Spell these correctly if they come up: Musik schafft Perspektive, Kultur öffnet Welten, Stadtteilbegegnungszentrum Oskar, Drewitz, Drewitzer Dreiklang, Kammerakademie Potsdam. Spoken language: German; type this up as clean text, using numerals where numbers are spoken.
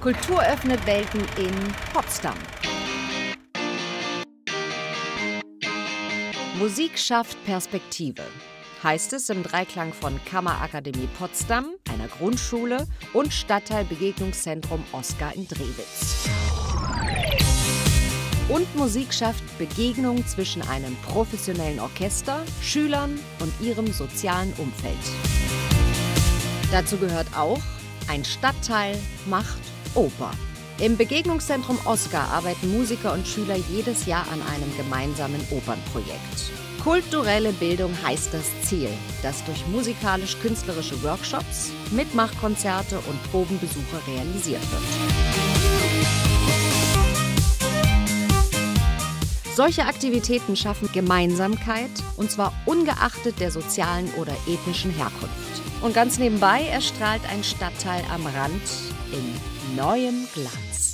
Kultur öffnet Welten in Potsdam. Musik schafft Perspektive, heißt es im Dreiklang von Kammerakademie Potsdam, einer Grundschule und Stadtteilbegegnungszentrum Oskar in Drewitz. Und Musik schafft Begegnung zwischen einem professionellen Orchester, Schülern und ihrem sozialen Umfeld. Dazu gehört auch: Ein Stadtteil macht Oper. Im Begegnungszentrum Oskar arbeiten Musiker und Schüler jedes Jahr an einem gemeinsamen Opernprojekt. Kulturelle Bildung heißt das Ziel, das durch musikalisch-künstlerische Workshops, Mitmachkonzerte und Probenbesuche realisiert wird. Solche Aktivitäten schaffen Gemeinsamkeit, und zwar ungeachtet der sozialen oder ethnischen Herkunft. Und ganz nebenbei erstrahlt ein Stadtteil am Rand in neuem Glanz.